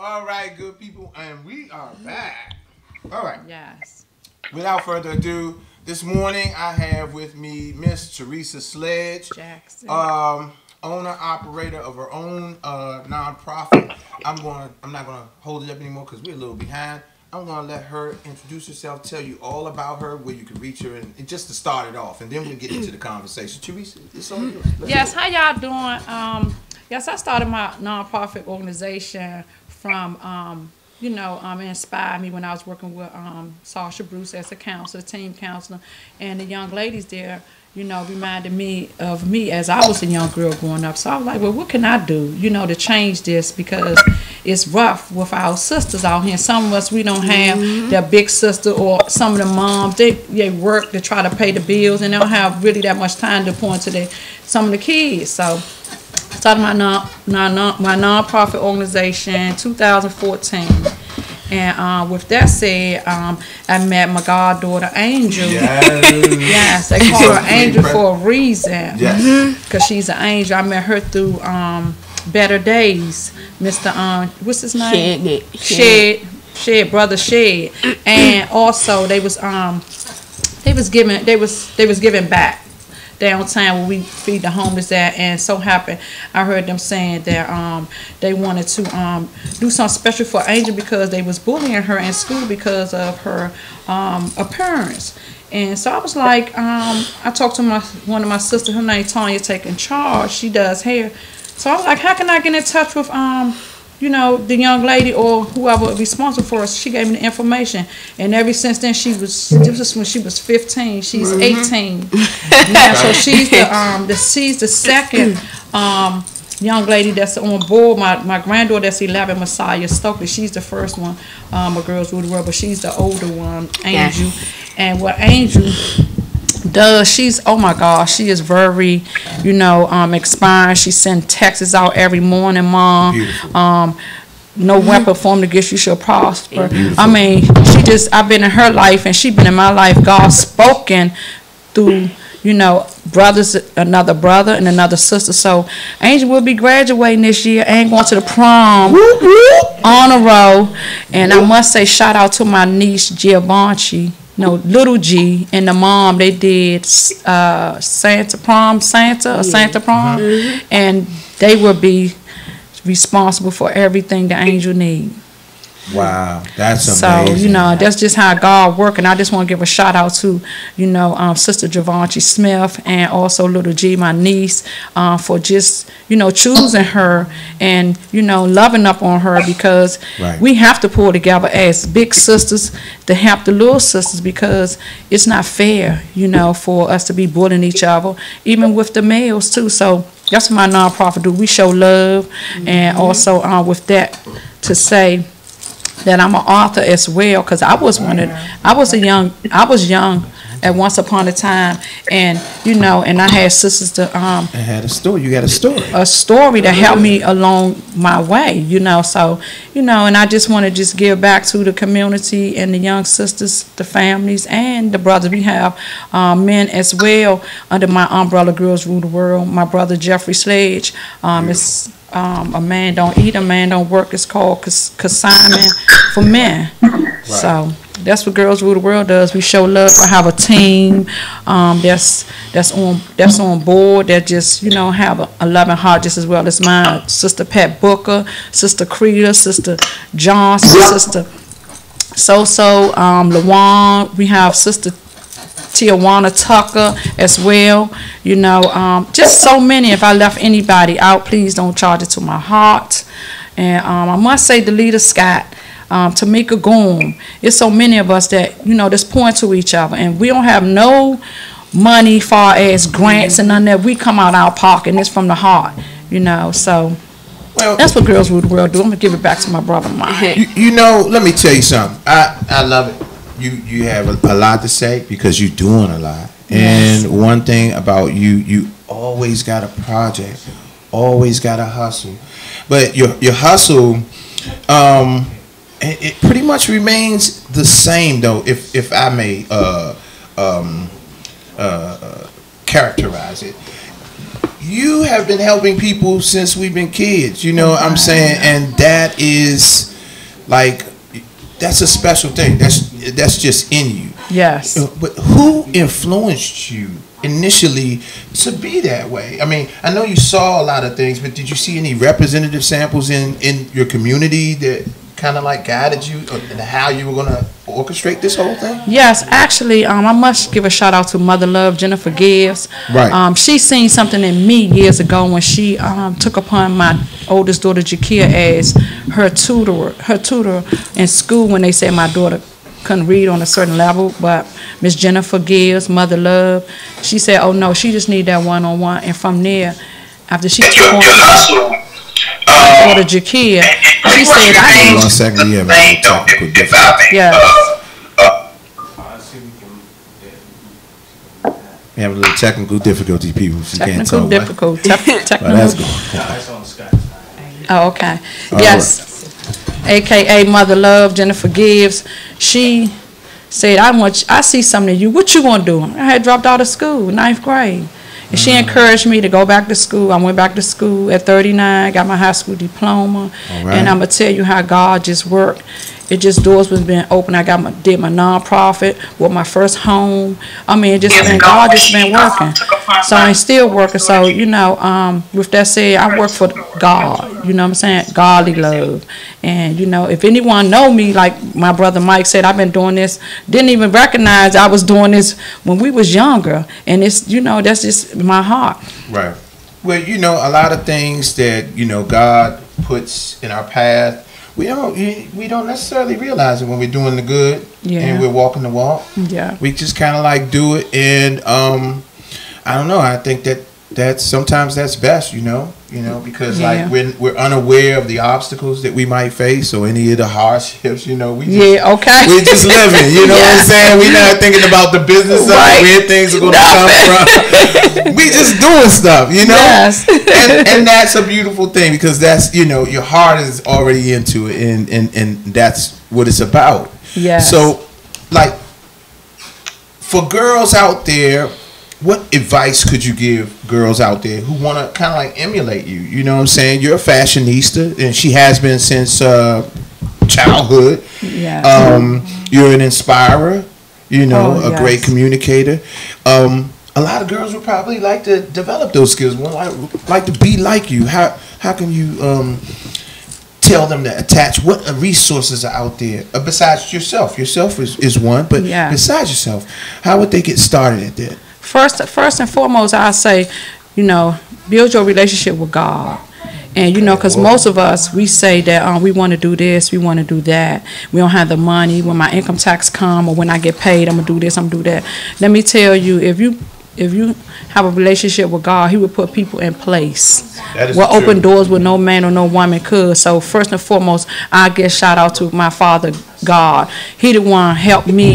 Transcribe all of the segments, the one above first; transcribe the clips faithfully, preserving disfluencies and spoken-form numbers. All right, good people, and we are back. All right. Yes. Without further ado, this morning I have with me Miss Teresa Sledge Jackson, um, owner operator of her own uh, nonprofit. I'm going. I'm not going to hold it up anymore because we're a little behind. I'm going to let her introduce herself, tell you all about her, where you can reach her, and, and just to start it off, and then we'll get into the conversation. Teresa, it's on you. Let's yes. Go. How y'all doing? Um, yes, I started my nonprofit organization from, um, you know, um, inspired me when I was working with um, Sasha Bruce as a counselor, team counselor, and the young ladies there, you know, reminded me of me as I was a young girl growing up. So I was like, well, what can I do, you know, to change this? Because it's rough with our sisters out here. Some of us, we don't have mm-hmm. their big sister, or some of the moms, they, they work to try to pay the bills, and they don't have really that much time to point to the, some of the kids. So I started my non, non, non, my nonprofit organization in two thousand fourteen, and um, with that said, um, I met my goddaughter Angel. Yes, yes, they call her Angel for a reason. Yes, because she's an angel. I met her through um, Better Days, Mister Um, what's his name? Shed, Shed, Shed, brother Shed, and also they was um, they was giving, they was they was giving back downtown where we feed the homeless there, and so happened I heard them saying that um they wanted to um do something special for Angel because they was bullying her in school because of her um appearance. And so I was like, um I talked to my one of my sisters, her name Tanya, taking charge, she does hair. So I was like, how can I get in touch with um you know, the young lady or whoever responsible for us? She gave me the information, and ever since then, she was, this was when she was fifteen, she's mm-hmm. eighteen now, so she's the, um, the, she's the second um, young lady that's on board. My, my granddaughter that's eleven, Messiah Stokely, she's the first one, um, a Girls Rule the World, but she's the older one, Angel. Yeah. And what Angel does, she's, oh my gosh, she is very, you know, um expiring. She sends texts out every morning, mom. Beautiful. um no mm-hmm. weapon formed against you shall prosper. Beautiful. I mean, she just, I've been in her life and she's been in my life. God spoken through, you know, brothers, another brother and another sister. So Angel will be graduating this year and going to the prom on a row. And I must say, shout out to my niece Giovanchi. No, little G and the mom, they did uh, Santa prom, Santa, yeah. Santa prom, mm-hmm. and they will be responsible for everything the Angel need. Wow, that's amazing. So, you know, that's just how God works, and I just want to give a shout out to, you know, um, Sister Javonche Smith and also little G, my niece, uh, for just, you know, choosing her and, you know, loving up on her, because right. we have to pull together as big sisters to help the little sisters, because it's not fair, you know, for us to be bullying each other, even with the males too. So that's what my nonprofit do. We show love, mm-hmm. and also uh, with that to say that I'm an author as well, because I was one of, I was a young, I was young at once upon a time, and you know, and I had sisters to um. I had a story. You got a story. A story to help me along my way, you know. So, you know, and I just want to just give back to the community and the young sisters, the families, and the brothers. We have uh, men as well under my umbrella, Girls Rule the World. My brother Jeffrey Sledge, um, is. Um, a man don't eat, a man don't work. It's called consignment for men. Right. So that's what Girls Rule the World does. We show love. I have a team um, that's that's on that's on board. That just, you know, have a, a loving heart just as well as mine. Sister Pat Booker, Sister Creta, Sister Johnson, Sister So So, um, Lawan. We have Sister Tiawana Tucker as well, you know, um, just so many. If I left anybody out, please don't charge it to my heart. And um, I must say, the leader Scott, um, Tamika Goom, it's so many of us that, you know, just point to each other, and we don't have no money far as grants and none that. We come out our pocket, and it's from the heart, you know. So well, that's what Girls Rule the World do. I'm gonna give it back to my brother Mike. You, you know, let me tell you something. I I love it. You, you have a, a lot to say because you're doing a lot. Yes. And one thing about you, you always got a project, always got a hustle. But your, your hustle, um, it, it pretty much remains the same, though, if, if I may uh, um, uh, characterize it. you have been helping people since we've been kids, you know what I'm saying? And that is like, that's a special thing. That's that's just in you. Yes. But who influenced you initially to be that way? I mean, I know you saw a lot of things, but did you see any representative samples in, in your community that kind of like guided you and how you were going to orchestrate this whole thing? Yes, actually, um, I must give a shout out to Mother Love, Jennifer Gibbs. Right. Um, she seen something in me years ago when she um, took upon my oldest daughter Jakia as her tutor, her tutor in school when they said my daughter couldn't read on a certain level, but Miss Jennifer Gibbs, Mother Love, she said, oh no, she just need that one-on-one. And from there, after she took on my daughter Jakia, she said, I ain't. One second, yeah, man. Yes. We have a little technical difficulty, people. She technical can't tell difficult. Te technical well, difficulty. Oh, okay. All yes. Right. A K A Mother Love, Jennifer Gibbs, she said, I want you, I see something in you. What you gonna do? I had dropped out of school, ninth grade. And mm-hmm. she encouraged me to go back to school. I went back to school at thirty-nine, got my high school diploma. Right. And I'm gonna tell you how God just worked. It just, doors was being open. I got my, did my nonprofit with my first home. I mean, it just been, God just been working. So I'm still working. So, you know, um, with that said, I work for God. You know what I'm saying? Godly love. And, you know, if anyone know me, like my brother Mike said, I've been doing this. Didn't even recognize I was doing this when we was younger. And it's, you know, that's just my heart. Right. Well, you know, a lot of things that, you know, God puts in our path, we don't we don't necessarily realize it when we're doing the good, yeah, and we're walking the walk. Yeah, we just kind of like do it, and um, I don't know. I think that that sometimes that's best, you know, you know, because yeah, like we're we're unaware of the obstacles that we might face or any of the hardships, you know. We just, yeah, okay, we're just living, you know. Yeah, what I'm saying? We're not thinking about the business of right, where things are going to come from. We just doing stuff, you know. Yes. And, and that's a beautiful thing, because that's, you know, your heart is already into it, and and and that's what it's about. Yeah. So, like, for girls out there, what advice could you give girls out there who want to kind of like emulate you? You know what I'm saying? You're a fashionista, and she has been since uh, childhood. Yeah. Um, you're an inspirer, you know, oh, a yes, great communicator. Um, a lot of girls would probably like to develop those skills, would like, like to be like you. How, how can you um, tell them to attach? What resources are out there uh, besides yourself? Yourself is, is one, but yeah, besides yourself, how would they get started at that? First, first and foremost, I say, you know, build your relationship with God. And, you know, because most of us, we say that um, we want to do this, we want to do that. We don't have the money. When my income tax come or when I get paid, I'm going to do this, I'm going to do that. Let me tell you, if you if you have a relationship with God, he will put people in place. That is we'll true, open doors where no man or no woman could. So first and foremost, I give shout out to my father, God. He the one helped me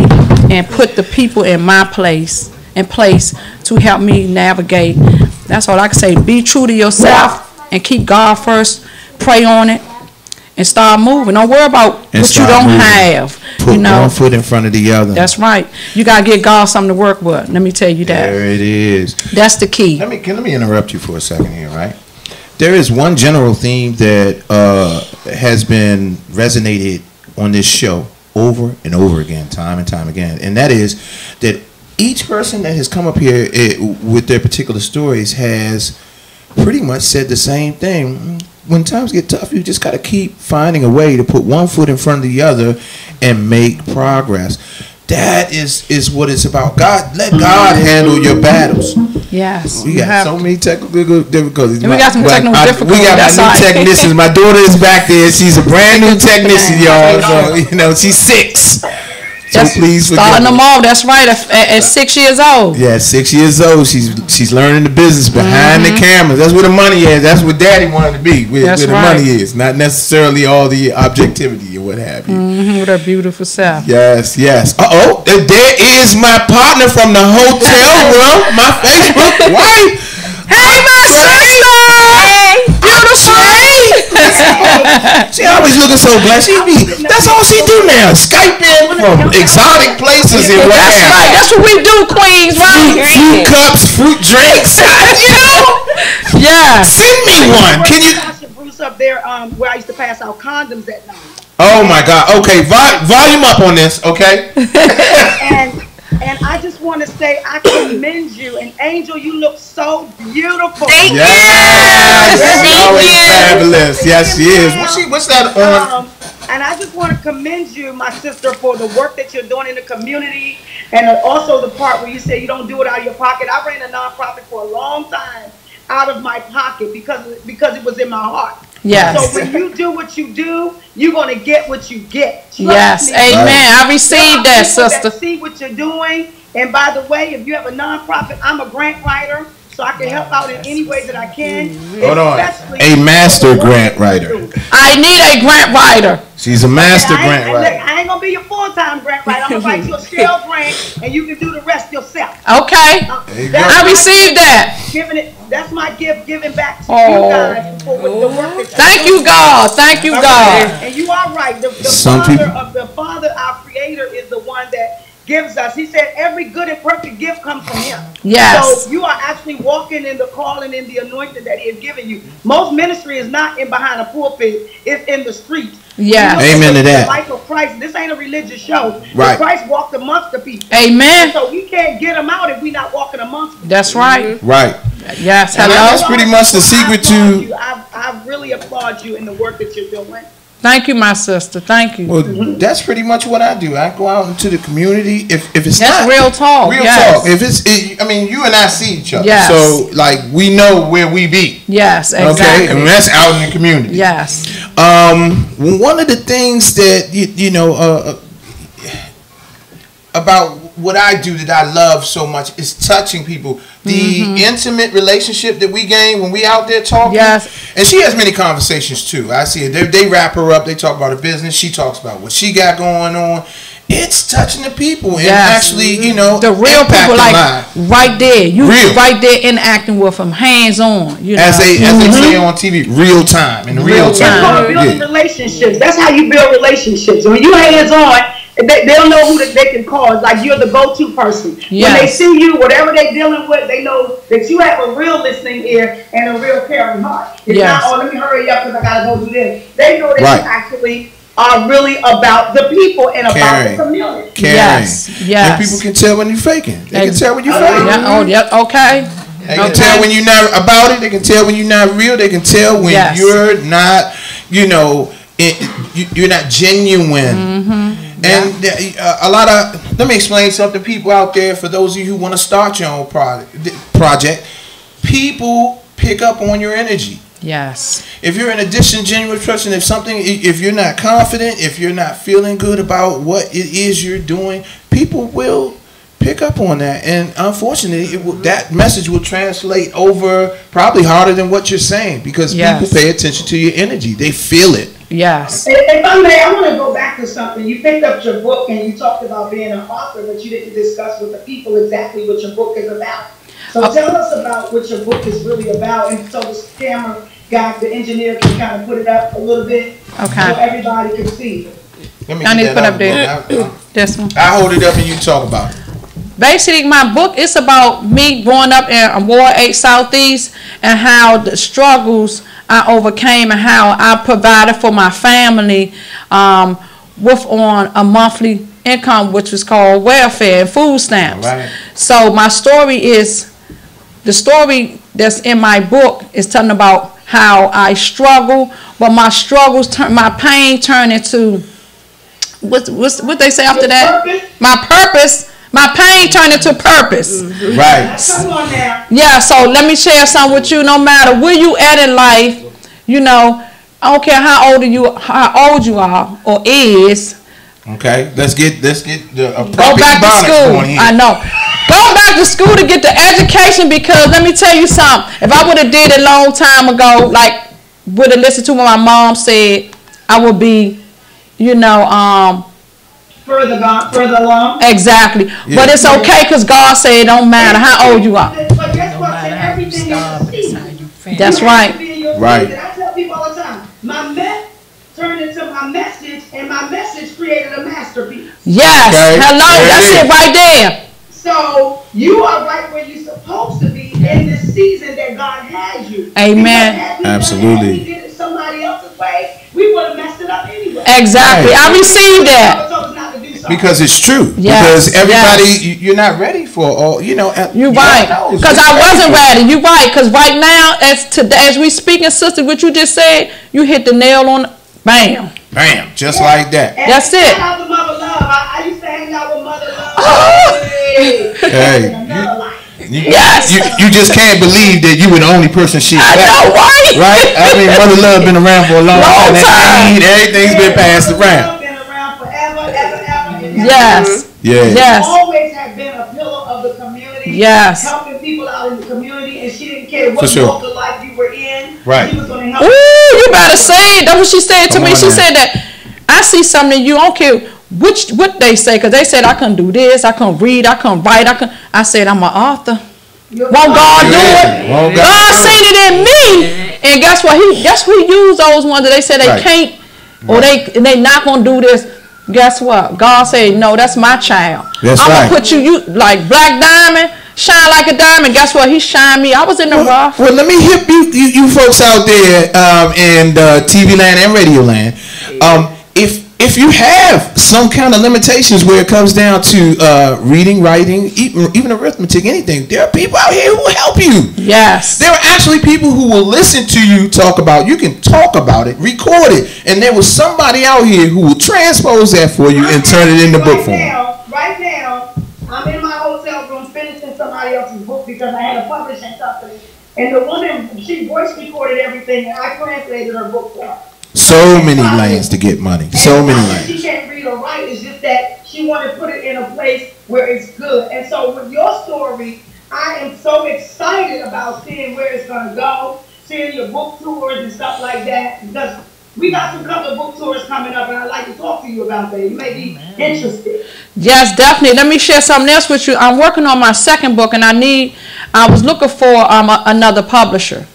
and put the people in my place. in place to help me navigate. That's all I can say. Be true to yourself and keep God first. Pray on it and start moving. Don't worry about what you don't have. Put one foot in front of the other. That's right. You got to get God something to work with. Let me tell you that. There it is. That's the key. Let me, can, let me interrupt you for a second here, right? There is one general theme that uh, has been resonated on this show over and over again, time and time again, and that is that each person that has come up here it, with their particular stories has pretty much said the same thing. When times get tough, you just got to keep finding a way to put one foot in front of the other and make progress. That is is what it's about. God, let God handle your battles. Yes. We got so many technical difficulties. We got some technical difficulties. We got my new technicians. My daughter is back there. She's a brand new technician, y'all. So, you know, she's six. So please starting them off, that's right, at, at six years old. Yeah, six years old. She's she's learning the business behind mm-hmm. the cameras. That's where the money is. That's what Daddy wanted to be. Where, that's where the right, money is, not necessarily all the objectivity or what have you. Mm-hmm, with her beautiful self. Yes, yes. Uh oh, there is my partner from the hotel room, my Facebook wife. Hey, my sister. Hey, beautiful. She always looking so blessed. She be, that's all she do now. Skype in from exotic places and what have you. That's right. That's what we do, Queens, right? Fruit, fruit cups, fruit drinks. You know? Yeah. Send me one. Can you? Sasha Bruce up there, um, where I used to pass out condoms at night. Oh my God. Okay, Vol volume up on this. Okay. and and I just want to say I commend you, and Angel, you look so beautiful. Thank yes. you. Yes. She's always you. fabulous. Yes, she is. What's she? What's that on? Um, And I just want to commend you, my sister, for the work that you're doing in the community, and also the part where you say you don't do it out of your pocket. I ran a nonprofit for a long time out of my pocket because because it was in my heart. Yes. So when you do what you do, you're going to get what you get. Trust yes. me. Amen. Right. I received that, sister. That see what you're doing. And by the way, if you have a nonprofit, I'm a grant writer. So I can help out in any way that I can. Hold on. A master grant writer. I need a grant writer. She's a master grant writer. I ain't going to be your full-time grant writer. I'm going to write you a shell grant, and you can do the rest yourself. Okay. Uh, you I received that. Giving it, that's my gift, giving back to oh. you guys for oh. the work. Thank you, God. Thank you, God. Right. And you are right. The, the father of the Father, our Creator, is the one that gives us. He said every good and perfect gift comes from him. Yes. So you are actually walking in the calling and the anointing that he has given you. Most ministry is not in behind a pulpit. It's in the streets. Yeah. You know, amen to that. The life of Christ. This ain't a religious show. Right. Christ walked amongst the people. Amen. So we can't get them out if we're not walking amongst them. That's right. Mm-hmm. Right. Yes. Hello. That's pretty much the secret to. You. I, I really applaud you in the work that you're doing. Thank you, my sister. Thank you. Well, that's pretty much what I do. I go out into the community. If if it's that's not real talk, real yes. talk. If it's, it, I mean, you and I see each other. Yes. So like we know where we be. Yes. Exactly. Okay, and that's out in the community. Yes. Um, one of the things that you, you know uh, about what I do that I love so much is touching people. The mm-hmm. intimate relationship that we gain when we out there talking. Yes. And she has many conversations too. I see it. They, they wrap her up. They talk about her business. She talks about what she got going on. It's touching the people yes. and actually, you know, the real people like life. Right there. You real. Right there interacting with them, hands on. You know? As they mm-hmm. as they say on T V, real time in real, real time. That's how building yeah. relationships. That's how you build relationships. When you hands on. They, they don't know who they can call. It's like you're the go-to person. Yes. When they see you, whatever they're dealing with, they know that you have a real listening ear and a real caring heart. It's yes. not, oh, let me hurry up because I got to go do this. They know that right. you actually are really about the people and about caring. The community. Caring. Yes, yes. And people can tell when you're faking. They, they can tell when you're faking. Yeah, oh, yeah, okay. They can okay. tell when you're not about it. They can tell when you're not real. They can tell when yes. you're not, you know, it, you, you're not genuine. Mm-hmm. And uh, a lot of, let me explain something to people out there, for those of you who want to start your own project, people pick up on your energy. Yes. If you're in a disingenuous person, if something, if you're not confident, if you're not feeling good about what it is you're doing, people will pick up on that. And unfortunately, it will, that message will translate over probably harder than what you're saying, because yes. people pay attention to your energy. They feel it. Yes. If I may, I want to go back to something. You picked up your book and you talked about being an author, but you didn't discuss with the people exactly what your book is about. So okay. tell us about what your book is really about, and so the camera guy, the engineer, can kind of put it up a little bit, okay, so everybody can see. Let me I need to put up there. I, I, this one. I hold it up and you talk about it. Basically, my book is about me growing up in Ward eight Southeast and how the struggles I overcame and how I provided for my family um, with on a monthly income, which was called welfare and food stamps. All right. So my story is, the story that's in my book is telling about how I struggle, but my struggles, turn, my pain turned into, what what's, what they say after Your that? Purpose? My purpose. My pain turned into purpose. Mm-hmm. Right. Come on now. Yeah, so let me share something with you. No matter where you at in life, you know, I don't care how old you how old you are or is. Okay, let's get let's get the appropriate go back to school. I know. Go back to school to get the education, because let me tell you something. If I would have did it a long time ago, like would have listened to what my mom said, I would be, you know, um. Further gone, further along. Exactly, yeah. But it's okay because God said it don't matter how old you are. But guess what? Everything is a season. That's right. Right. And I tell people all the time, my myth turned into my message, and my message created a masterpiece. Yes. Okay. Hello. There That's it, it right there. So you are right where you're supposed to be in this season that God God has you. Amen. Absolutely. Get it somebody else's way, we would have messed it up anyway. Exactly. Right. I received that. Because it's true. Yes. Because everybody, yes. you're not ready for all. You know. You're you right. Because I wasn't ready. You're right. Because right now, as today, as we speaking, sister, what you just said, you hit the nail on. Bam. Bam. Just yeah. like that. And that's it. Shout out to Mother Love. I, I used to hang out with Mother Love. Oh. Hey. hey. You, yes. You, you just can't believe that you were the only person she I back. know, right? Right? I mean, Mother Love been around for a long, long time. time. Everything's been passed around. Been around forever, ever, ever, and yes. Ever. Yes. Yes. She always has been a pillar of the community. Yes. Helping people out in the community, and she didn't care what sure. walk of life you were in. Right. She was going to help. Ooh, you better say it. That's what she said to Come me. She now. said that I see something in you. I don't care Which what they say, because they said I couldn't do this, I couldn't read, I couldn't write, I couldn't. I said I'm an author. Won't God do it? Won't God, God seen it in me, and guess what? He guess who used those ones that they said they right. can't, or right. they they not gonna do this. Guess what? God said no, that's my child. That's I'm right. gonna put you you like black diamond. Shine like a diamond. Guess what? He shined me. I was in the well, rough. Well, let me hip you, you, you folks out there um, in uh, T V land and radio land. Um, if If you have some kind of limitations where it comes down to uh, reading, writing, even, even arithmetic, anything, there are people out here who will help you. Yes. There are actually people who will listen to you talk about. You can talk about it, record it, and there was somebody out here who will transpose that for you and turn it into book form. Right now, I'm in my hotel room finishing somebody else's book because I had a publishing company, and the woman, she voice recorded everything, and I translated her book for her. So many lands to get money. So many lands. She can't read or write. It's just that she wanted to put it in a place where it's good. And so with your story, I am so excited about seeing where it's going to go, seeing your book tours and stuff like that. Because we got some couple of book tours coming up, and I'd like to talk to you about that. You may be interested. Yes, definitely. Let me share something else with you. I'm working on my second book, and I need. I was looking for um, a, another publisher.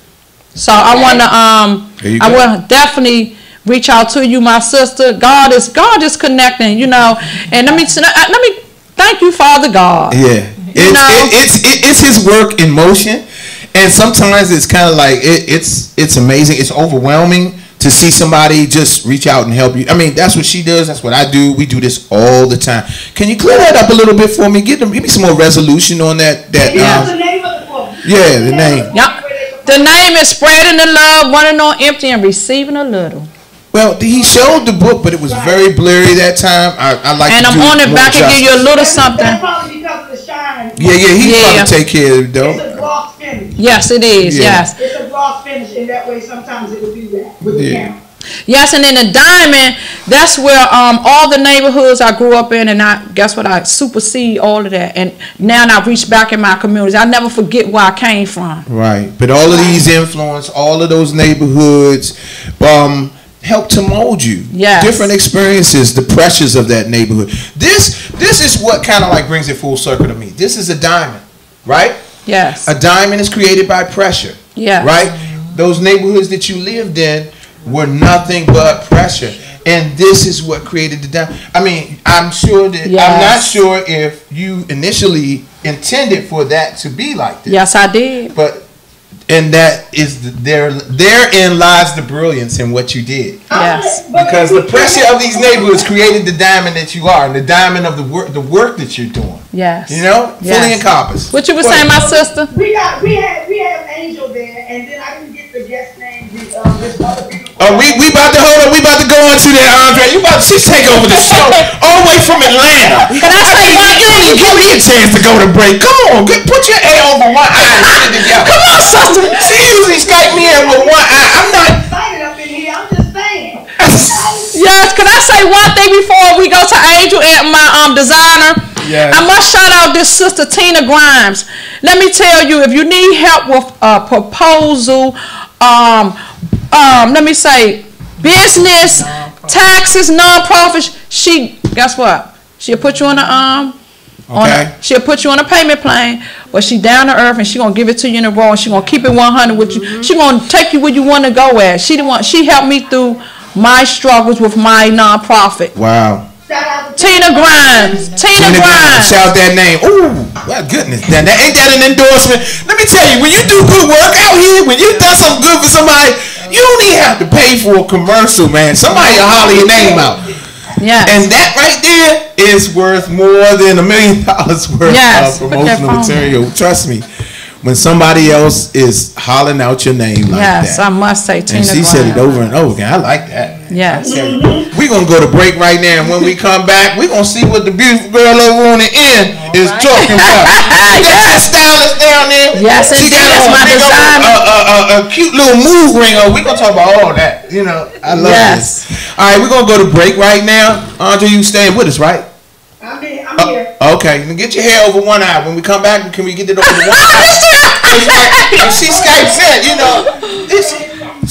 So okay. I want to, um, I want to definitely reach out to you, my sister. God is, God is connecting, you know. And let me, let me thank you, Father God. Yeah, it's, it, it's, it, it's His work in motion, and sometimes it's kind of like it, it's, it's amazing, it's overwhelming to see somebody just reach out and help you. I mean, that's what she does. That's what I do. We do this all the time. Can you clear that up a little bit for me? Give them, give me some more resolution on that. That yeah, um, the name of the book. Yeah, the name. Yep. The name is Spreading the Love, Running on Empty, and Receiving a Little. Well, he showed the book, but it was very blurry that time. I, I like and to I'm do on it back and give you a little something. That's probably because of the shine. Yeah, yeah, he's yeah. probably take care of it, though. It's a gloss finish. Yes, it is, yeah. yes. It's a gloss finish, and that way sometimes it will do that with yeah. the camera. Yes, and then the diamond, that's where um, all the neighborhoods I grew up in, and I guess what, I supersede all of that, and now I reach back in my communities. I never forget where I came from. Right, but all of these influence, all of those neighborhoods um, help to mold you. Yes. Different experiences, the pressures of that neighborhood. This, this is what kind of like brings it full circle to me. This is a diamond, right? Yes. A diamond is created by pressure. Yeah. Right? Those neighborhoods that you lived in were nothing but pressure, and this is what created the down. I mean, I'm sure that yes. I'm not sure if you initially intended for that to be like this. Yes, I did. But and that is the, there. Therein lies the brilliance in what you did. Yes, because the pressure of these neighborhoods created the diamond that you are, and the diamond of the work, the work that you're doing. Yes, you know, yes. fully encompassed. What you were well, saying, my sister? We got, we had, we had Angel there, and then I didn't get the guest name. The, um, this other people. Oh, we, we about to hold up. We about to go into that, Andree. You about to she's take over the show all the way from Atlanta. Can I, I say mean, you didn't give me a chance to go to break. Come on, get, put your A over one eye and shit together. Come on, sister. She usually Skype me in with one eye. I'm not excited up in here. I'm just saying. Yes, can I say one thing before we go to Angel and my um designer? Yes. I must shout out this sister Tina Grimes. Let me tell you, if you need help with a proposal, um. Um, let me say, business, non-profit. taxes, non-profits. She, guess what? She'll put you on a um, okay. on a, she'll put you on a payment plan, but she down to earth, and she gonna give it to you in a row, and she gonna keep it one hundred with you. Mm-hmm. She gonna take you where you wanna go at. She didn't want. She helped me through my struggles with my non-profit. Wow. Shout out to Tina Grimes. Tina, Tina Grimes. Grimes. Shout that name. Ooh, my goodness. Now, that ain't that an endorsement? Let me tell you, when you do good work out here, when you done something good for somebody, you don't even have to pay for a commercial, man. Somebody will holler your name out. Yeah. And that right there is worth more than a million dollars worth yes. of promotional material. Trust me. When somebody else is hollering out your name like yes, that. Yes, I must say Tina. And she Grimes. Said it over and over again. I like that. Yes. We're going to go to break right now. And when we come back, we're going to see what the beautiful girl over on the end all is right. talking about. She got yes. her stylist down there. Yes, she got yes, my designer. A, a, a, a cute little move ring on. We're going to talk about all that. You know, I love yes. this. All right, we're going to go to break right now. Andree, you staying with us, right? I'm here. I'm uh, here. Okay, then get your hair over one eye. When we come back, can we get it over one eye? Like, she Skypes in, you know. She,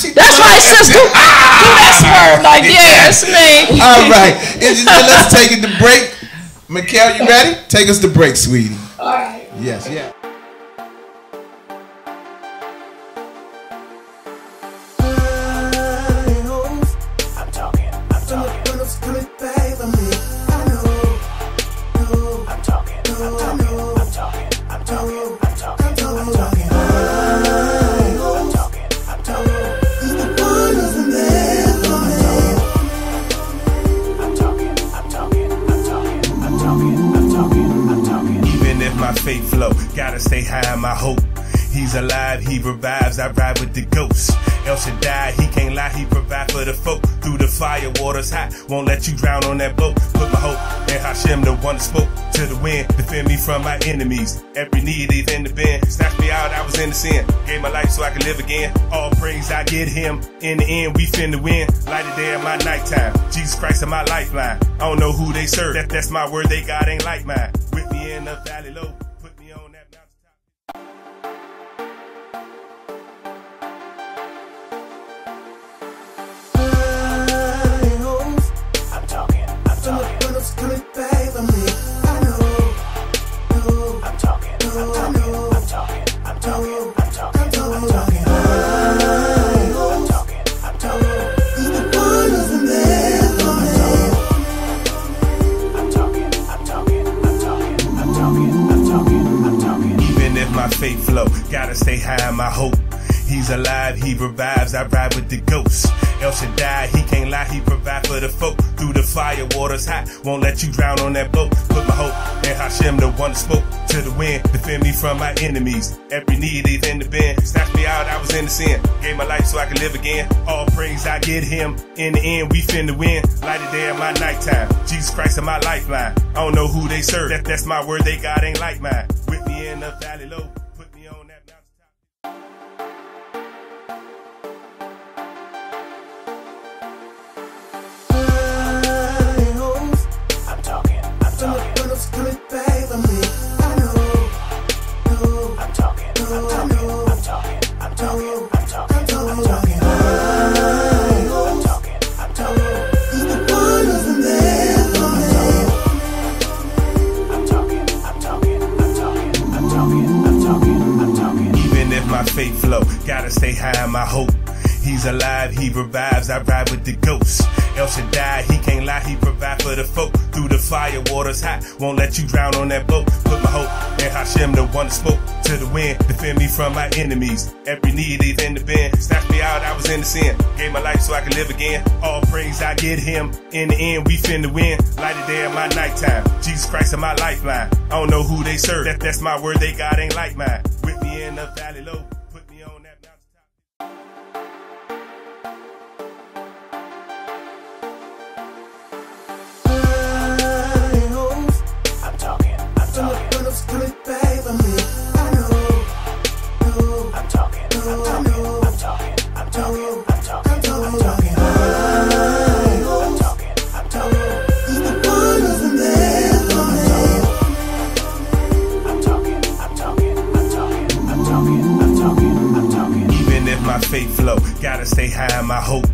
she That's right, sister. Ah, do that swerve like, yeah, it's me. All right. Let's take it to break. Mikael, you ready? Take us to break, sweetie. All right. Yes, yeah. Gotta stay high on my hope. He's alive, he revives, I ride with the ghosts. El Shaddai, he can't lie, he provide for the folk. Through the fire, water's hot, won't let you drown on that boat. Put my hope in Hashem, the one that spoke to the wind. Defend me from my enemies, every need they've in the bend. Snatch me out, I was in the sin. Gave my life so I could live again. All praise I get him, in the end we finna win. Light of day in my nighttime, Jesus Christ in my lifeline. I don't know who they serve, that, that's my word, they God ain't like mine. With me in the valley low. Faith flow, gotta stay high on my hope. He's alive, he revives, I ride with the ghosts. El Shaddai, he can't lie, he provide for the folk. Through the fire, water's hot, won't let you drown on that boat. Put my hope in Hashem, the one that spoke to the wind. Defend me from my enemies, every need they've in the bend. Snatch me out, I was in the sin. Gave my life so I could live again. All praise I get him, in the end we finna win. Light of day in my nighttime, Jesus Christ in my lifeline. I don't know who they serve, that, that's my word, they God ain't like mine. With me in the valley low. Faith flow, gotta stay high on my hope. He's alive, he revives, I ride with the ghosts. El Shaddai, he can't lie, he provide for the folk. Through the fire, water's hot, won't let you drown on that boat. Put my hope in Hashem, the one that spoke to the wind. Defend me from my enemies, every need they've in the bend. Snatch me out, I was in the sin. Gave my life so I could live again. All praise I get him, in the end we finna win. Light of day in my nighttime, Jesus Christ in my lifeline. I don't know who they serve, that, that's my word, they God ain't like mine. With me in the valley low. Faith flow, gotta stay high on my hope.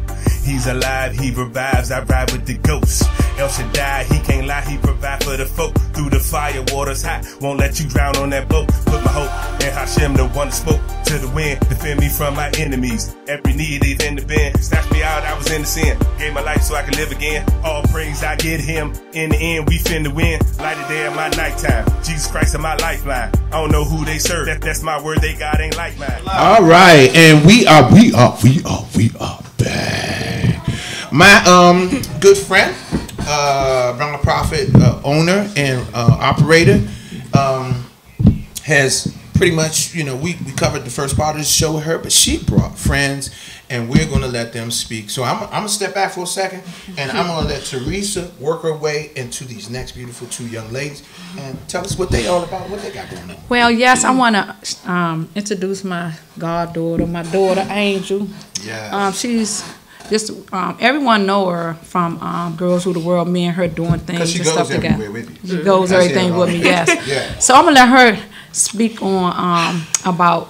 He's alive, he revives, I ride with the ghosts. El Shaddai, he can't lie, he provide for the folk. Through the fire, water's hot, won't let you drown on that boat. Put my hope in Hashem, the one that spoke to to the wind, defend me from my enemies. Every need they've in the bend, snatch me out, I was in the sin. Gave my life so I could live again. All praise I get him. In the end, we finna win. Light of day of my nighttime. Jesus Christ is my lifeline. I don't know who they serve. That, that's my word, they God ain't like mine. All right, and we are, we are, we are, we are back. My um good friend, uh, Brown Prophet uh, owner and uh, operator, um, has pretty much, you know, we, we covered the first part of the show with her, but she brought friends, and we're going to let them speak. So I'm, I'm going to step back for a second, and I'm going to let Teresa work her way into these next beautiful two young ladies, and tell us what they all about, what they got going on. Well, yes, I want to um, introduce my goddaughter, my daughter, Angel. Yes. Um, she's... Just um, everyone know her from um, Girls Rule the World. Me and her doing things and stuff together. With you. She goes I everything with me. Yes. Yeah. So I'm gonna let her speak on um, about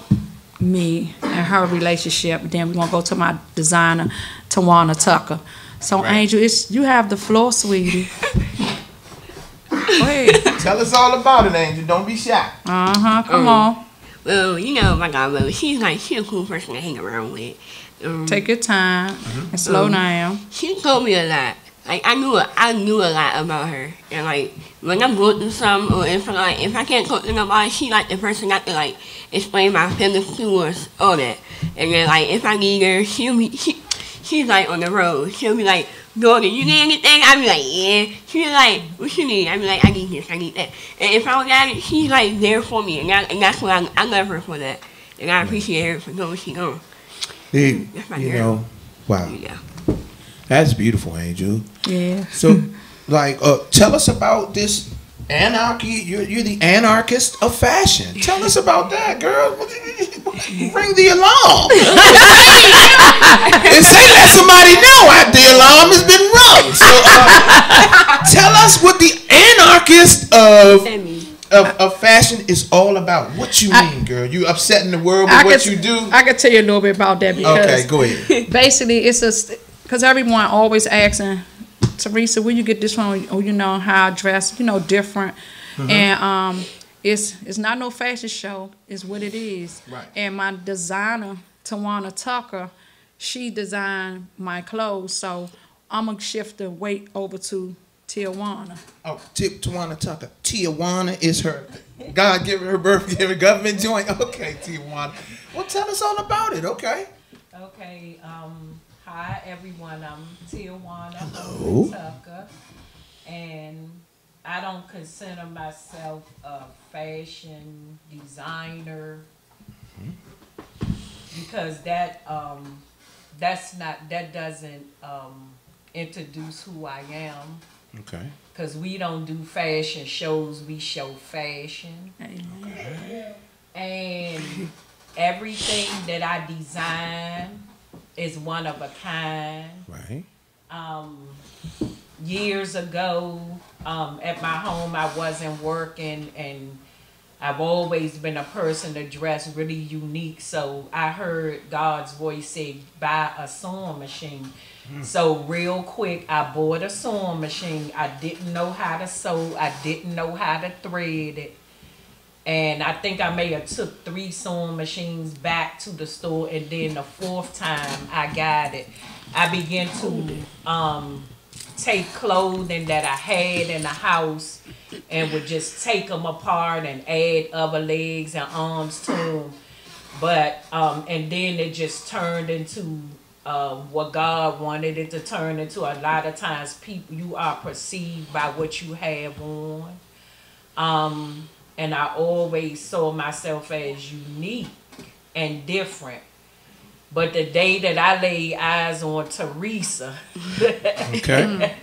me and her relationship. Then we're gonna go to my designer, Tiawana Tucker. So right. Angel, it's you have the floor, sweetie. Wait. Tell us all about it, Angel. Don't be shy. Uh huh. Come um, on. Well, you know my godmother. She's like she's a cool person to hang around with. Um, Take your time mm-hmm. and slow um, down. She told me a lot. Like I knew, a, I knew a lot about her. And like when I'm going through something, or if like if I can't talk to nobody, she like the person I can like explain my feelings to or all that. And then like if I need her, she'll be she, she's like on the road. She'll be like, "Daughter, you need anything?" I be like, "Yeah." She's like, "What you need?" I be like, "I need this, I need that." And if I don't got it, she's like there for me. And, I, and that's what I, I love her for that. And I appreciate her for doing she doing. It, you know, wow, yeah. That's beautiful, Angel. Yeah. So, like, uh, tell us about this anarchy. You're you're the anarchist of fashion. Tell us about that, girl. Ring the alarm. And say let somebody know I, the alarm has been rung. So, uh, tell us what the anarchist of. Emmy. Of, of fashion is all about. What you mean, I, girl? You upsetting the world with I what could, you do? I can tell you a little bit about that because okay, go ahead. Basically, it's a because everyone always asking Teresa, where you get this from? Oh, you know how I dress, you know, different, mm-hmm. and um, it's it's not no fashion show. It's what it is. Right. And my designer Tiawana Tucker, she designed my clothes, so I'm gonna shift the weight over to Tiawana. Oh, Tip Tiawana Tucker. Tiawana is her God given her birth, given government joint. Okay, Tiawana. Well, tell us all about it. Okay. Okay. Um. Hi, everyone. I'm Tiawana Hello. Tucker, and I don't consider myself a fashion designer mm-hmm. because that um that's not that doesn't um introduce who I am. Okay. Because we don't do fashion shows, we show fashion. Okay. And everything that I design is one of a kind. Right. Um, years ago, um, at my home, I wasn't working, and I've always been a person to dress really unique. So I heard God's voice say, buy a sewing machine. Mm. So real quick, I bought a sewing machine. I didn't know how to sew. I didn't know how to thread it. And I think I may have took three sewing machines back to the store. And then the fourth time I got it, I began to um, take clothing that I had in the house and would just take them apart and add other legs and arms to them. But, um, and then it just turned into... Uh, what God wanted it to turn into. A lot of times people, you are perceived by what you have on. Um, and I always saw myself as unique and different. But the day that I laid eyes on Teresa, okay.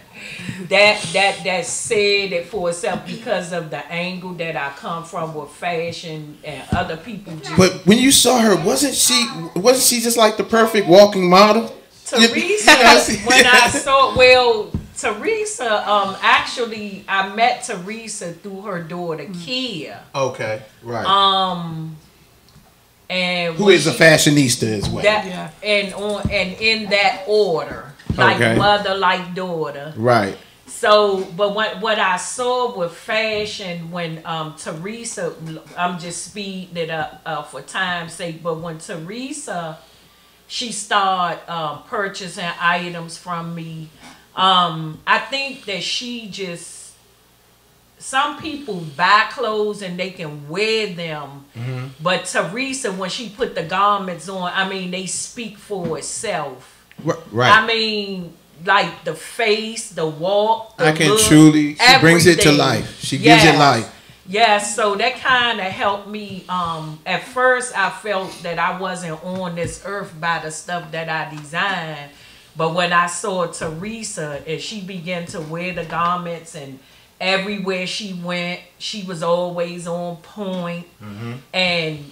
that, that, that said it for itself because of the angle that I come from with fashion and other people. Just but when you saw her, wasn't she wasn't she just like the perfect walking model? Teresa, when I saw, well, Teresa, um, actually, I met Teresa through her daughter, Kia. Okay, right. Um... And who is she, a fashionista as well? That, yeah. And on and in that order, like okay. mother, like daughter, right? So, but what what I saw with fashion when um, Teresa, I'm just speeding it up uh, for time's sake, but when Teresa, she started uh, purchasing items from me, um, I think that she just, some people buy clothes and they can wear them, mm-hmm. but Teresa, when she put the garments on, I mean, they speak for itself. Right. I mean... like the face, the walk, the I can look, truly. She everything. brings it to life. She yes. gives it life. Yes. So that kind of helped me. Um, at first, I felt that I wasn't on this earth by the stuff that I designed. But when I saw Teresa and she began to wear the garments and everywhere she went, she was always on point. Mm-hmm. And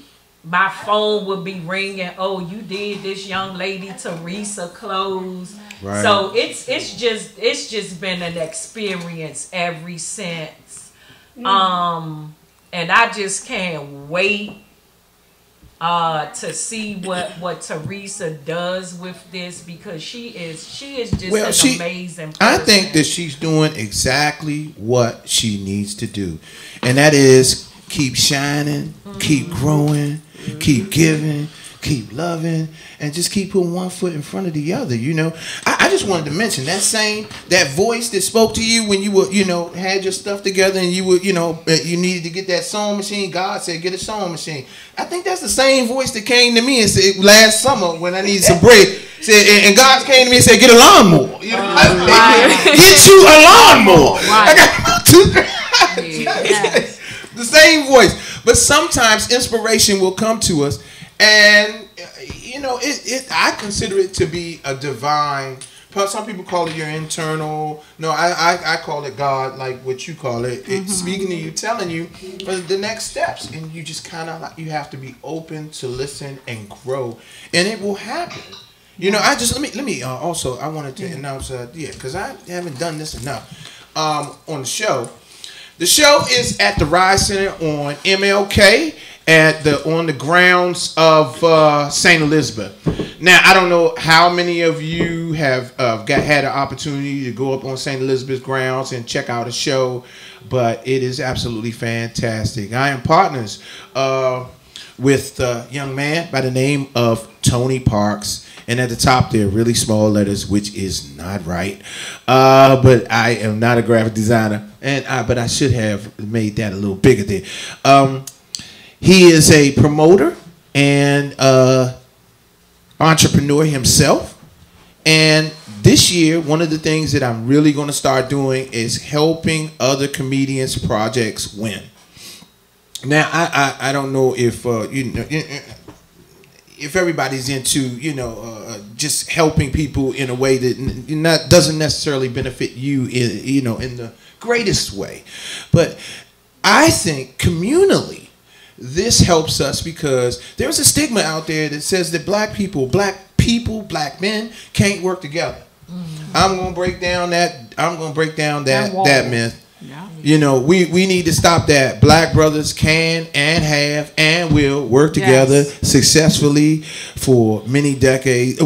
my phone would be ringing. Oh, you did this, young lady Teresa clothes. Right. So it's it's just it's just been an experience ever since, mm. um, and I just can't wait uh, to see what what Teresa does with this, because she is she is just well, an she, amazing person. I think that she's doing exactly what she needs to do, and that is keep shining, mm-hmm. keep growing. Keep giving, keep loving, and just keep putting one foot in front of the other. You know, I, I just wanted to mention that same that voice that spoke to you when you were, you know, had your stuff together and you were, you know, you needed to get that sewing machine. God said, get a sewing machine. I think that's the same voice that came to me and said last summer when I needed some bread. Said, and God came to me and said, get a lawnmower. You know, uh, I, right. get, get you a lawnmower. Right. I got two. Yes. The same voice. But sometimes inspiration will come to us, and you know it, it I consider it to be a divine, some people call it your internal, no I, I, I call it God, like what you call it, mm-hmm. it's speaking to you, telling you but the next steps, and you just kind of like you have to be open to listen and grow, and it will happen. You know, I just let me let me uh, also I wanted to mm-hmm. announce uh, yeah because I haven't done this enough um, on the show. The show is at the Rise Center on M L K at the on the grounds of uh, Saint Elizabeth. Now, I don't know how many of you have uh, got had an opportunity to go up on Saint Elizabeth's grounds and check out a show, but it is absolutely fantastic. I am partners uh, with a young man by the name of Tony Parks. And at the top there, really small letters, which is not right. Uh, but I am not a graphic designer, and I, but I should have made that a little bigger there. Um, he is a promoter and uh, entrepreneur himself. And this year, one of the things that I'm really going to start doing is helping other comedians' projects win. Now, I, I, I don't know if uh, you know. If everybody's into, you know, uh, just helping people in a way that not doesn't necessarily benefit you, in, you know, in the greatest way. But I think communally, this helps us, because there's a stigma out there that says that black people, black people, black men can't work together. Mm-hmm. I'm going to break down that. I'm going to break down that, that myth. Yeah. You know, we, we need to stop that. Black brothers can and have and will work together yes. successfully for many decades,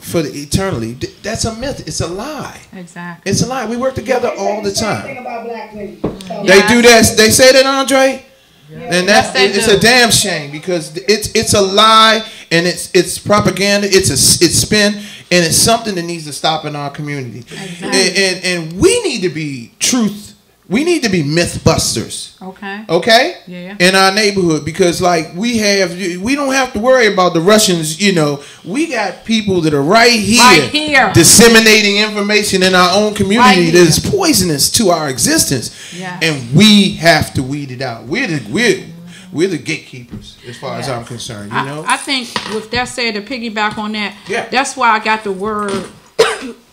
for eternally. That's a myth. It's a lie. Exactly. It's a lie. We work together yeah, all the time. About black women, so. They yeah. do that. They say that, Andre. Yeah. And that's yes, it's do. a damn shame, because it's it's a lie, and it's it's propaganda. It's a it's spin. And it's something that needs to stop in our community. Exactly. And, and and we need to be truth. We need to be myth busters. Okay. Okay? Yeah. In our neighborhood, because like we have we don't have to worry about the Russians, you know. We got people that are right here, right here. disseminating information in our own community right that is poisonous to our existence. Yes. And we have to weed it out. We're the we're We're the gatekeepers, as far yes. as I'm concerned, you know? I, I think, with that said, to piggyback on that, yeah. that's why I got the word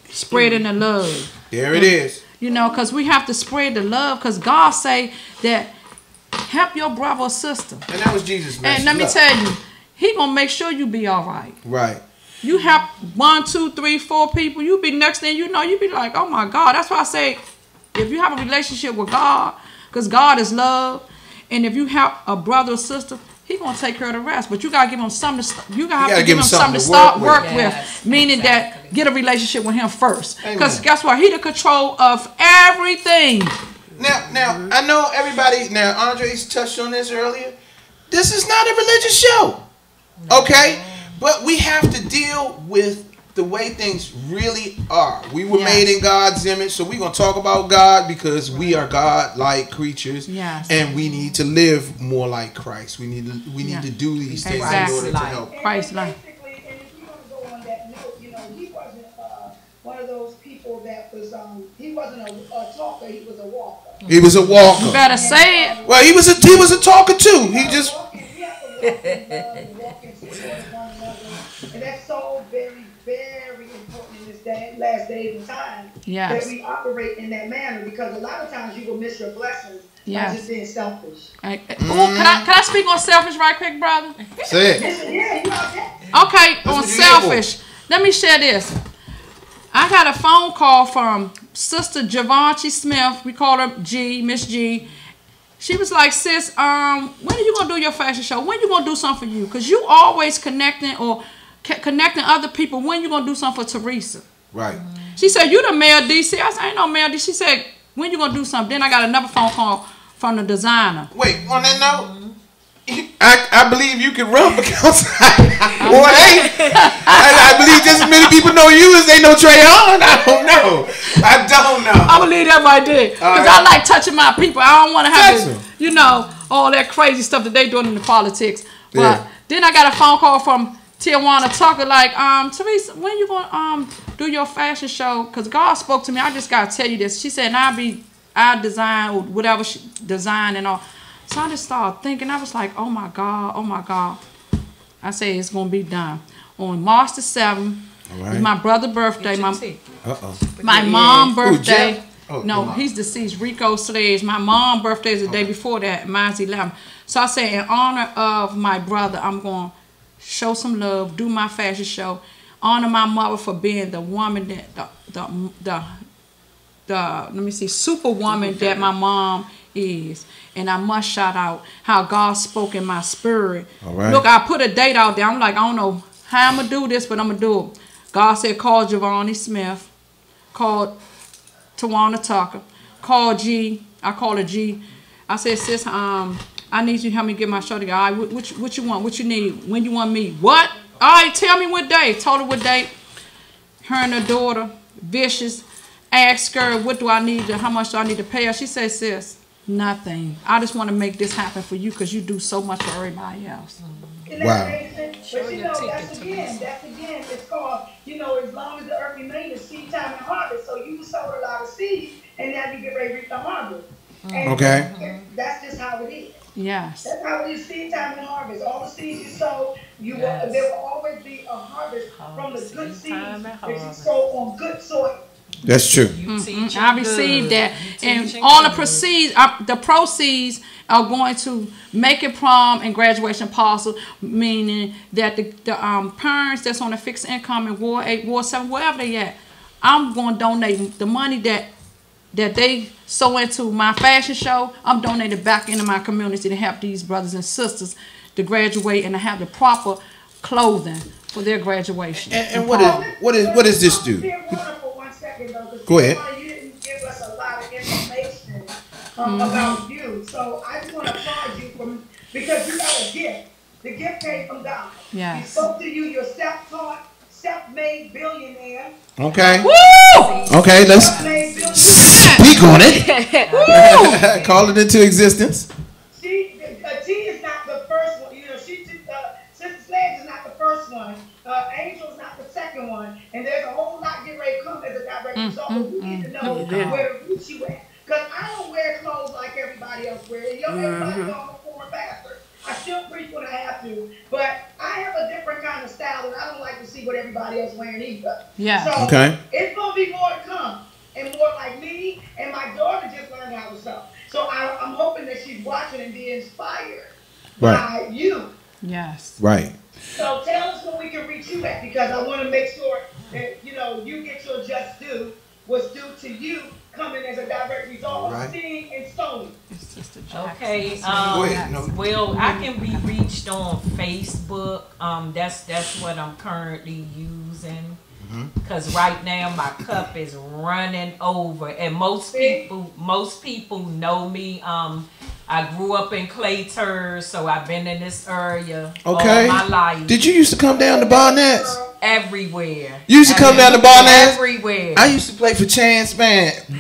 spreading the love. There it is. You know, because we have to spread the love, because God say that help your brother or sister. And that was Jesus' message. And let me love. tell you, he going to make sure you be all right. Right. You help one, two, three, four people, you be next thing you know, you be like, oh, my God. That's why I say, if you have a relationship with God, because God is love. And if you have a brother or sister, he gonna take care of the rest. But you gotta give him something. To st you gotta, you have gotta to give him something, something to start work with. Work yes, with meaning exactly. Get a relationship with him first. Because guess what? He the control of everything. Now, now I know everybody, now Andree's touched on this earlier. This is not a religious show. Okay? But we have to deal with the way things really are. We were yes. made in God's image, so we're going to talk about God because we are God-like creatures. Yes. And we need to live more like Christ. We need to, we need yeah. to do these things exactly. in order to help. Christ-like. One of those people that was, um, he wasn't a, a talker, he was a walker. He was a walker. You better say it. Well, he was a, he was a talker too. He, he just. Walking, he and, love, and that's so very, very important in this day, last days and time. Yes. That we operate in that manner, because a lot of times you will miss your blessings. Yeah, just being selfish. I, mm. Oh, can I can I speak on selfish right quick, brother? Say it. Yeah, you know that. Okay, on selfish. Let me share this. I got a phone call from Sister Javonche Smith. We call her G, Miss G. She was like, sis, um, when are you going to do your fashion show? When are you going to do something for you? Because you always connecting or connecting other people. When you going to do something for Teresa? Right. She said, you the Mayor D C. I said, I ain't no Mayor D C. She said, when you going to do something? Then I got another phone call from the designer. Wait, on that note? I, I believe you can run for council. Boy, hey, I, I believe just as many people know you as they know Trayon. I don't know. I don't know. I believe that I did. Because right. I like touching my people. I don't want to have to, you know, all that crazy stuff that they doing in the politics. But yeah. then I got a phone call from Tiawana Tucker like, um, Teresa, when you going to um do your fashion show? Because God spoke to me. I just got to tell you this. She said, and I'll be, I'll design or whatever she design and all. So I just started thinking. I was like, oh, my God. Oh, my God. I said, it's going to be done. On March the seventh, right. It's my brother's birthday. My, uh-oh. my mom's birthday. Ooh, oh, no, oh he's deceased. Rico Sledge. My mom's birthday is the okay. day before that. Mine's eleven. So I said, in honor of my brother, I'm going to show some love, do my fashion show, honor my mother for being the woman that, the, the, the, the let me see, superwoman okay. that my mom is. And I must shout out how God spoke in my spirit. All right. Look, I put a date out there. I'm like, I don't know how I'm going to do this, but I'm going to do it. God said, call Javonche Smith. Call Tiawana Tucker. Call G. I call her G. I said, sis, um, I need you to help me get my show together. All right, what, what, you, what you want? What you need? When you want me? What? All right, tell me what date. Told her what date. Her and her daughter, vicious. Asked her, what do I need? To, how much do I need to pay her? She said, sis, nothing. I just want to make this happen for you because you do so much for everybody else. Mm-hmm. Wow. But you know, that's again, that's again, it's called, you know, as long as the earth remains, it's seed time and harvest. So you sowed a lot of seeds and now you get ready to reap the harvest. Mm-hmm. Okay. That's, that's just how it is. Yes. That's how it is, seed time and harvest. All the seeds you sow, you yes. will, there will always be a harvest oh, from the good seeds that you sow on good soil. That's true. Mm-hmm. I received good. that, and all the proceeds, uh, the proceeds are going to Make It Prom and Graduation Parcel, meaning that the, the um parents that's on a fixed income in War Eight, War Seven, wherever they at, I'm going to donate the money that that they sow into my fashion show. I'm donating back into my community to help these brothers and sisters to graduate and to have the proper clothing for their graduation. And, and, and what is what is what does this do? Though, go ahead. You didn't give us a lot of information um, mm-hmm. about you, so I just want to applaud you for, because you got a gift. The gift came from God. Yes. He spoke to you. You're self-taught, self-made billionaire. Okay. Woo! Okay, let's speak on it. Call it into existence. She, uh, she is not the first one. You know, she, uh, Sister Sledge is not the first one. Uh, Angel's not the second one, and there's a whole lot getting ready to come as a direct result. Mm, mm, we need to know mm, where who you at, because I don't wear clothes like everybody else wears. Yo, everybody's mm-hmm. all before and after. I still preach when I have to, but I have a different kind of style, and I don't like to see what everybody else wearing either. Yeah. So okay. It's gonna be more to come, and more like me. And my daughter just learned how to sew, so I, I'm hoping that she's watching and be inspired right. by you. Yes. Right. So tell us where we can reach you at, because I want to make sure that, you know, you get your just due, what's due to you coming as a direct result right. of seeing and sewing. It's just a joke. Okay. Um, Wait, no. Well, I can be reached on Facebook. Um, that's that's what I'm currently using. Because mm-hmm. right now my cup is running over. And most people most people know me. Um, I grew up in Clayton, so I've been in this area okay. all my life. Did you used to come down to Barnett's? Everywhere. You used to I come down to Barnett's? Everywhere. I used to play for Chance Band uh, uh,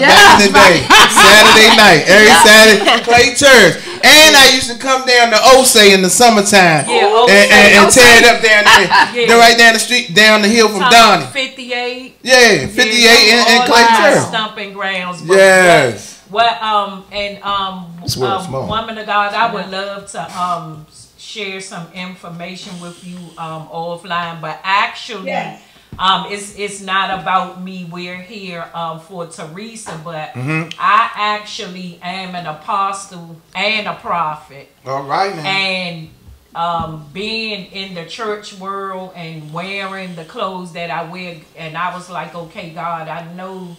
yes, back in the day. Saturday night. Every Saturday. Clayton. And I used to come down to Osei in the summertime yeah, and, and, and tear it up down there. yeah. Right down the street, down the hill from Donnie. fifty-eight. Yeah, fifty-eight yeah, and, and Clayton. Stomping grounds. Yes. Well, um, and um, um woman of God, I would love to um share some information with you um offline, but actually. Yes. Um, it's it's not about me. We're here um, for Teresa, but mm-hmm. I actually am an apostle and a prophet. All right, man. And um, being in the church world and wearing the clothes that I wear, and I was like, okay, God, I know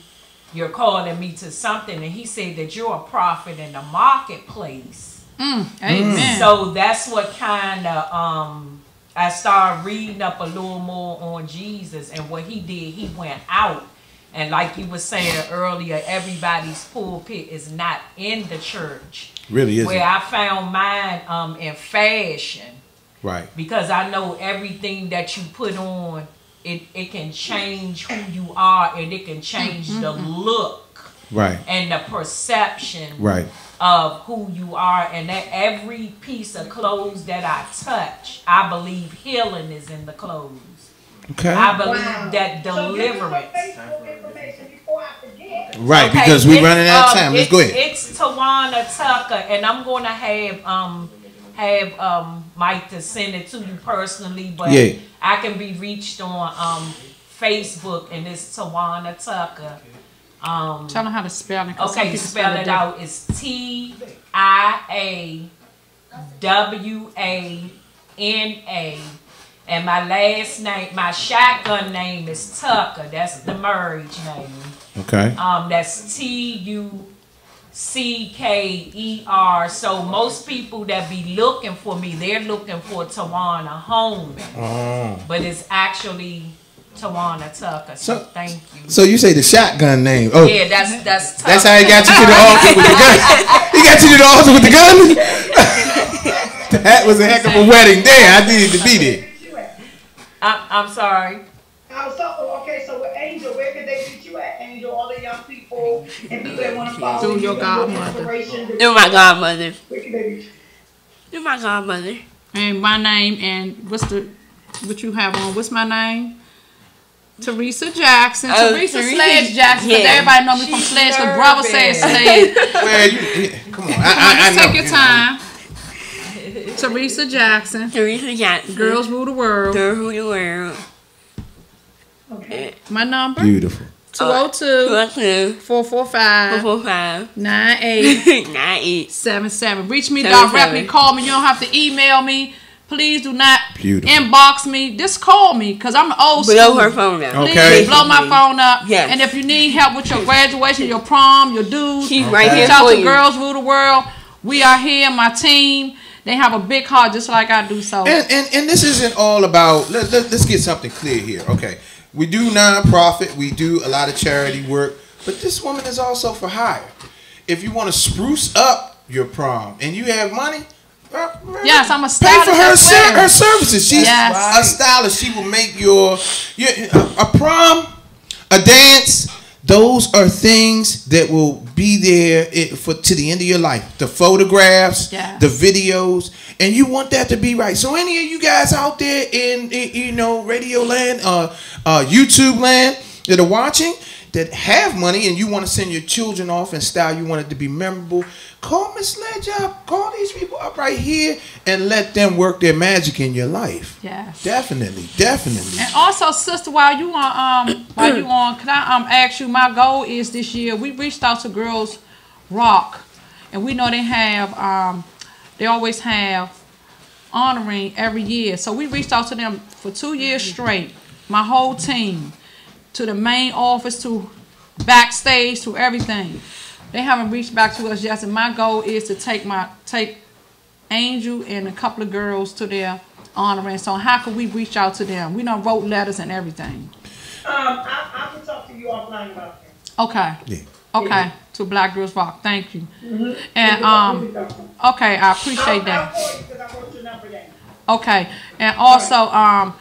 you're calling me to something. And he said that you're a prophet in the marketplace. Mm, amen. So that's what kind of... Um, I started reading up a little more on Jesus and what he did. He went out. And like you were saying earlier, everybody's pulpit is not in the church. Really isn't. Where I found mine um, in fashion. Right. Because I know everything that you put on, it, it can change who you are and it can change mm-hmm. the look. Right. And the perception. Right. Of who you are, and that every piece of clothes that I touch, I believe healing is in the clothes. Okay. I believe wow. that deliverance. So right, okay, because we're running out of time. Um, Let's go ahead. It's Tiawana Tucker, and I'm going to have um have um Mike to send it to you personally, but yeah. I can be reached on um Facebook, and it's Tiawana Tucker. Um, Tell them how to spell it. Okay, you spell it out. It's T I A W A N A. And my last name, my shotgun name is Tucker. That's the marriage name. Okay. Um, that's T U C K E R. So most people that be looking for me, they're looking for Tiawana Holman. Oh. But it's actually... Tiawana Tucker. So, so thank you. So you say the shotgun name? Oh, yeah, that's that's. Tucker. That's how he got you to the altar with the gun. He got you to the altar with the gun. That was a heck of a wedding day. I needed to be there. I'm, I'm sorry. I was so okay. So with Angel, where could they meet you at? Angel, all the young people and people that want to follow through your godmother. Through my godmother. Where could they meet you? Through my godmother. And my name and what's the what you have on? What's my name? Teresa Jackson. Oh, Teresa Sledge Jackson. Yeah. Everybody know me she from Sledge, but Bravo says Sledge. Well, you, yeah. Come on. I, I, I know. Take your time. Teresa Jackson. Teresa Jackson. Girls Rule the World. Girls Rule the World. Okay. My number? Beautiful. two oh two, four four five, nine eight seven seven. Reach me directly. Call me. You don't have to email me. Please do not Beautiful. inbox me. Just call me because I'm old school. Blow her phone up. Please okay. blow my phone up. Yes. And if you need help with your graduation, your prom, your dues, she's right here for you. Girls Rule the World. We are here. My team, they have a big heart just like I do. So. And and, and this isn't all about, let, let, let's get something clear here. Okay. We do nonprofit. We do a lot of charity work. But this woman is also for hire. If you want to spruce up your prom and you have money, yes, I'm a stylist. Pay for her, ser her services. She's yes. right. a stylist. She will make your, your a, a prom, a dance. Those are things that will be there it, for to the end of your life. The photographs, yes. the videos, and you want that to be right. So any of you guys out there in, in you know radio land, uh, uh, YouTube land that are watching that have money and you want to send your children off in style, you want it to be memorable, call Miss Sledge up. Call these people up right here and let them work their magic in your life. Yes. Definitely, definitely. And also, sister, while you on, um, while you on, can I um ask you, my goal is this year, we reached out to Girls Rock, and we know they have, um, they always have honoring every year. So we reached out to them for two years straight, my whole team, to the main office, to backstage, to everything. They haven't reached back to us yet, and my goal is to take my take Angel and a couple of girls to their honoring. So how can we reach out to them? We done wrote letters and everything. Um, I, I can talk to you offline about that. Okay. Yeah. Okay. Yeah. To Black Girls Rock. Thank you. Mm-hmm. And um, okay, I appreciate that. Okay. And also um,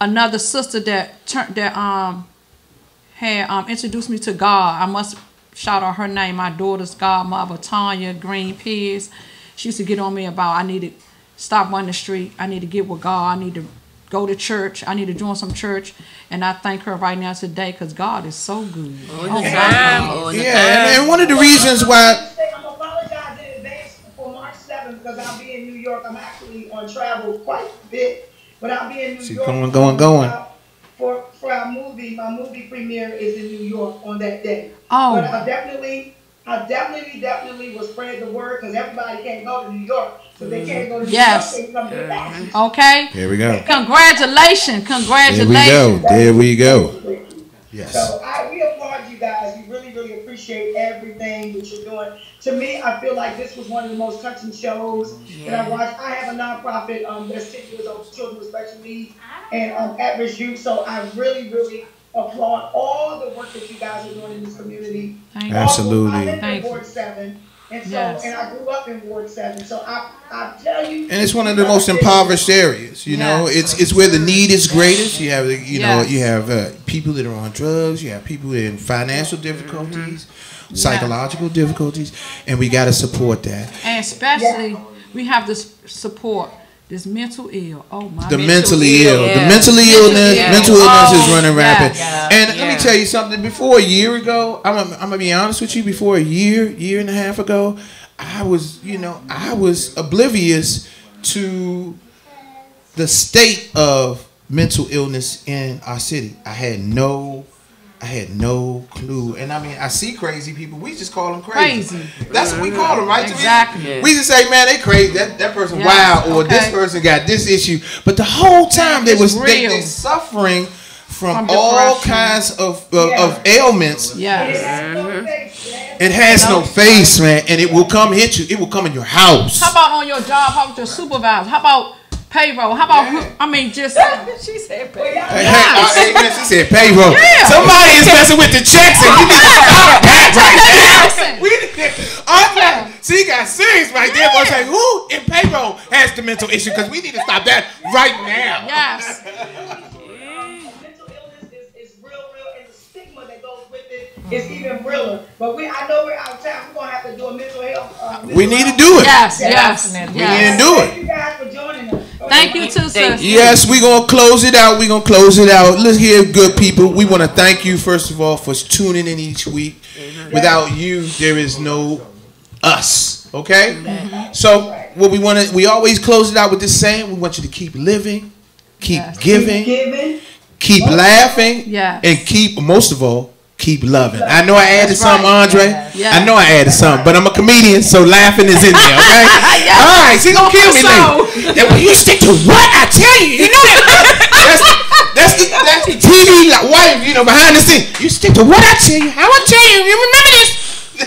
another sister that turned that um had um introduced me to God. I must shout out her name. My daughter's godmother, Tanya Greenpeace. She used to get on me about I need to stop running the street. I need to get with God. I need to go to church. I need to join some church. And I thank her right now today because God is so good. Oh, oh, God. Yeah, and, and one of the reasons why... I'm apologizing in advance for March seventh because I'll be in New York. I'm actually on travel quite a bit. But I'll be in New She's York. going, going, going. For, for our movie, my movie premiere is in New York on that day. Oh. But I definitely... I definitely, definitely will spread the word because everybody can't go to New York. So they can't go to New yes. York. Yes. Okay. There we go. Congratulations. Congratulations. There we go. There we go. Yes. So I, we applaud you guys. We really, really appreciate everything that you're doing. To me, I feel like this was one of the most touching shows yeah. that I watched. I have a nonprofit um, that's ten years old for children with special needs and um, at-risk youth. So I really, really applaud all the work that you guys are doing in this community. Thank absolutely. You. I live Thank in Ward seven, and so yes. and I grew up in Ward seven, so I I tell you. And it's one of the most impoverished areas. You yes. know, it's it's where the need is greatest. You have you yes. know you have uh, people that are on drugs. You have people in financial difficulties, mm-hmm. psychological yes. difficulties, and we got to support that. And especially, yeah. we have to support. This mental ill, oh my! The mental mentally ill, ill. Yeah. the mentally mental illness, ill. mental illness oh, is running rapid. Yeah, yeah, and yeah. let me tell you something. Before a year ago, I'm a, I'm gonna be honest with you. Before a year, year and a half ago, I was, you know, I was oblivious to the state of mental illness in our city. I had no. I had no clue. And I mean, I see crazy people. We just call them crazy. crazy. That's what we call them, right? Exactly. We just say, man, they crazy. That that person yes. wild or okay. this person got this issue. But the whole time they was they, they suffering from, from all kinds of of, yeah. of ailments. Yes. Mm-hmm. It has no face, man. And it will come hit you. It will come in your house. How about on your job? How about your supervisor? How about payroll? How about yeah. who? I mean, just she said payroll. Hey, yes. hey, hey, she said payroll. Yeah. Somebody is messing with the checks, and oh, you need to call back right now. We, I'm yeah. like, she got serious right yeah. there. I was like, who in payroll has the mental issue? Because we need to stop that right now. Yes. Mental illness is, is real, real, and the stigma that goes with it is even realer. But we, I know we're out of time. We're gonna have to do a mental health. Uh, mental we need health. to do it. Yes, yes, yes. We yes. need to do it. Thank you guys for joining us. Thank you too, sir. Yes, we're going to close it out. We're going to close it out. Let's hear good people. We want to thank you, first of all, for tuning in each week. Without you, there is no us, okay? Mm-hmm. So what we want to, we always close it out with this saying. We want you to keep living, keep yes. giving, keep, giving. keep laughing, yes. and keep, most of all, keep loving. I know I added That's something, right. Andre. Yes. Yes. I know I added something, but I'm a comedian, so laughing is in there, okay? Yes. All right, she's going to kill me later. When you stick to what I tell you, you know that. That's, that's, the, that's the T V like, wife, you know, behind the scenes. You stick to what I tell you, how I tell you. You remember this. All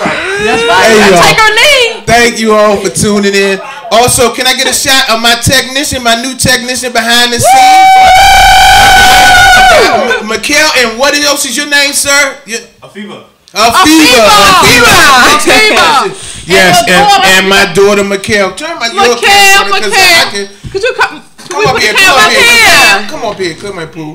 right. That's right. Hey, I take her name. Thank you all for tuning in. Also, can I get a shot of my technician, my new technician behind the scenes? Mikael, and what else is your name, sir? Yeah. Afiba. Afiba. Afiba. Yes, and, and, and my daughter Mikael. Turn my Mikael, Mikael. Could you come, come we up here, come up here. Come up here, come here, Pooh.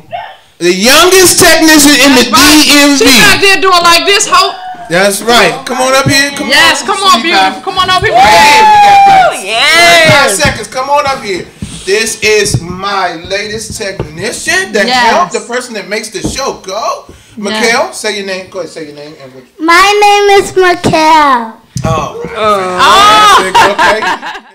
The youngest technician in the right. D M V. She's out there doing like this, Hope. That's right. Come on up here. Come yes, on come on, beautiful. Come on up here. Right here. Yeah. Five seconds. Come on up here. This is my latest technician that yes. helped, the person that makes the show go. Mikael, yes. say your name. Go ahead, say your name. My name is Mikael. Oh, right. Oh. Oh. Okay.